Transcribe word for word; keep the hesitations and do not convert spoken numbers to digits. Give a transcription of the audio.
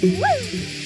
Woo!